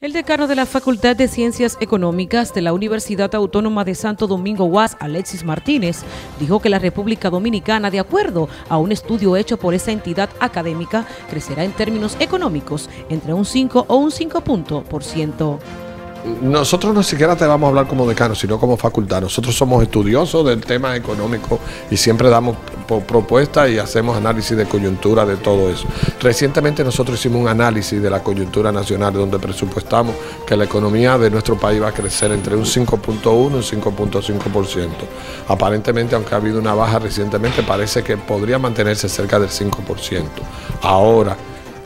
El decano de la Facultad de Ciencias Económicas de la Universidad Autónoma de Santo Domingo, UAS, Alexis Martínez, dijo que la República Dominicana, de acuerdo a un estudio hecho por esa entidad académica, crecerá en términos económicos entre un 5 o un 5%. Nosotros no siquiera te vamos a hablar como decano, sino como facultad. Nosotros somos estudiosos del tema económico y siempre damos propuestas y hacemos análisis de coyuntura de todo eso. Recientemente nosotros hicimos un análisis de la coyuntura nacional donde presupuestamos que la economía de nuestro país va a crecer entre un 5.1 y un 5.5%. Aparentemente, aunque ha habido una baja recientemente, parece que podría mantenerse cerca del 5%. Ahora,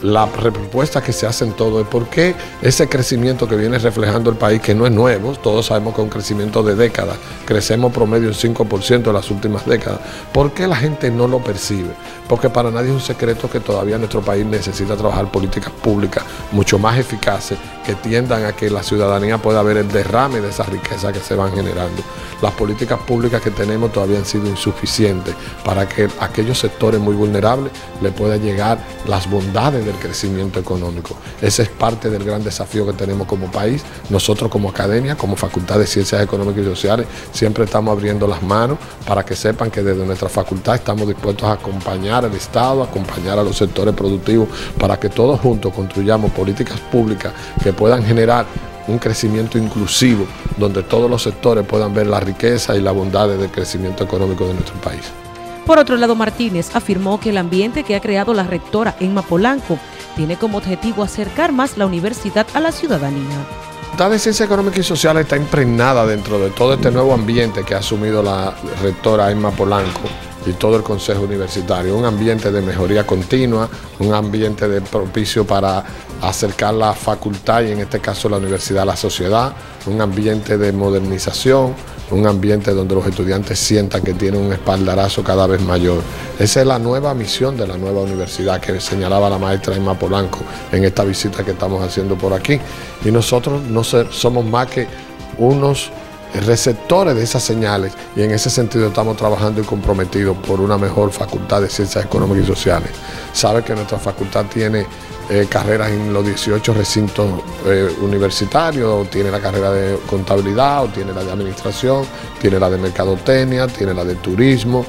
la propuesta que se hace en todo es por qué ese crecimiento que viene reflejando el país, que no es nuevo, todos sabemos que es un crecimiento de décadas, crecemos promedio un 5% en las últimas décadas, ¿por qué la gente no lo percibe? Porque para nadie es un secreto que todavía nuestro país necesita trabajar políticas públicas mucho más eficaces que tiendan a que la ciudadanía pueda ver el derrame de esas riquezas que se van generando. Las políticas públicas que tenemos todavía han sido insuficientes para que aquellos sectores muy vulnerables le pueda llegar las bondades de el crecimiento económico. Ese es parte del gran desafío que tenemos como país. Nosotros como academia, como Facultad de Ciencias Económicas y Sociales, siempre estamos abriendo las manos para que sepan que desde nuestra facultad estamos dispuestos a acompañar al Estado, a acompañar a los sectores productivos, para que todos juntos construyamos políticas públicas que puedan generar un crecimiento inclusivo, donde todos los sectores puedan ver la riqueza y la bondad del crecimiento económico de nuestro país. Por otro lado, Martínez afirmó que el ambiente que ha creado la rectora Emma Polanco tiene como objetivo acercar más la universidad a la ciudadanía. La Facultad de Ciencias Económicas y Sociales está impregnada dentro de todo este nuevo ambiente que ha asumido la rectora Emma Polanco y todo el Consejo Universitario, un ambiente de mejoría continua, un ambiente de propicio para acercar la facultad y en este caso la universidad a la sociedad, un ambiente de modernización, un ambiente donde los estudiantes sientan que tienen un espaldarazo cada vez mayor. Esa es la nueva misión de la nueva universidad que señalaba la maestra Emma Polanco en esta visita que estamos haciendo por aquí. Y nosotros no somos más que unos receptores de esas señales y en ese sentido estamos trabajando y comprometidos por una mejor Facultad de Ciencias Económicas y Sociales. Sabe que nuestra facultad tiene carreras en los 18 recintos universitarios, o tiene la carrera de contabilidad, o tiene la de administración, tiene la de mercadotecnia, tiene la de turismo,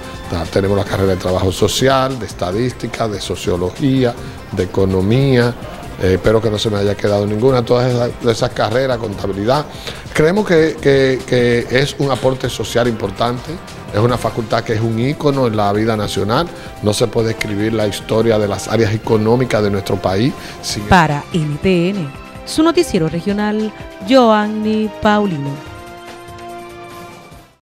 tenemos la carrera de trabajo social, de estadística, de sociología, de economía. Espero que no se me haya quedado ninguna, todas esas carreras, contabilidad. Creemos que es un aporte social importante, es una facultad que es un ícono en la vida nacional, no se puede escribir la historia de las áreas económicas de nuestro país. Para NTN, su noticiero regional, Joanny Paulino.